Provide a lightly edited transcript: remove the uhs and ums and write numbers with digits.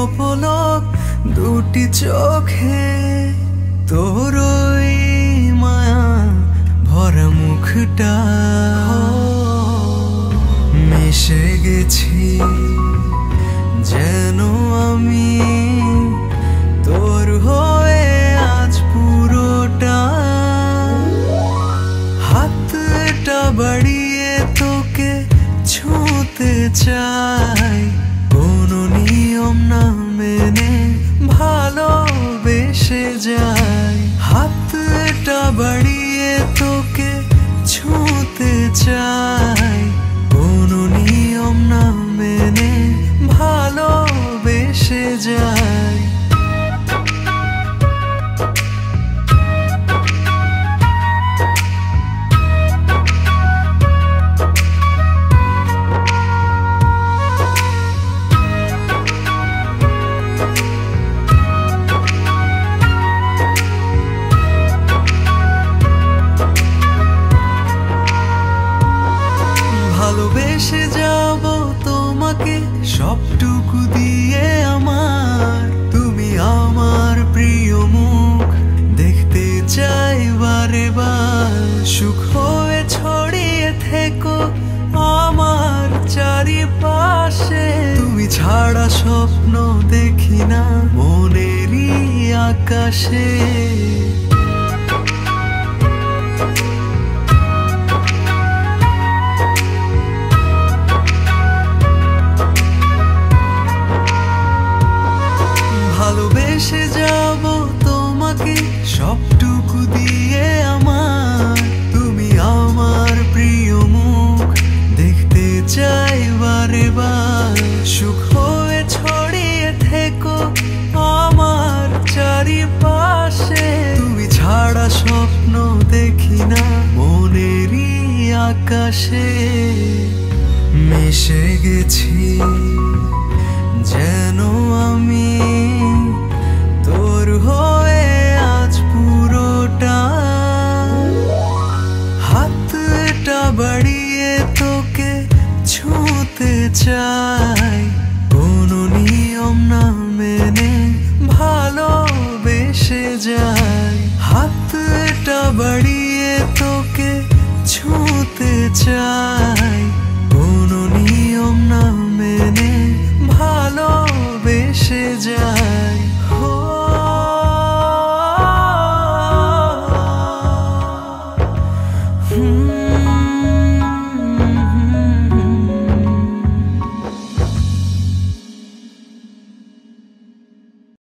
অপলক দুটি চোখে তোর ওই মায়া ভরা মুখটা মিশে গেছি যেন আমি তোর হয়ে আজ পুরোটা হাতটা বাড়িয়ে তোকে ছুঁতে চাই কোনো নিয়ম না মেনে ভালোবেসে যাই হাতটা বাড়িয়ে তোকে ছুঁতে চাই কোনো নিয়ম না মেনে ভালোবেসে যাই ভালোবেসে যাব তোমাকে সবটুকু দিয়ে আমার তুমি আমার প্রিয় মুখ দেখতে চাই বারে বার সুখ হয়ে ছড়িয়ে থেকো আমার চারিপাশে তুমি ছাড়া স্বপ্ন দেখি না মনেরই আকাশে ভালোবেসে যাব তোমাকে সবটুকু দিয়ে আমার তুমি আমার প্রিয় মুখ দেখতে চাই বারে বার সুখ হয়ে ছড়িয়ে থেকো আমার চারিপাশে তুমি ছাড়া স্বপ্ন দেখি না মনেরই আকাশে মিশে গেছি যেন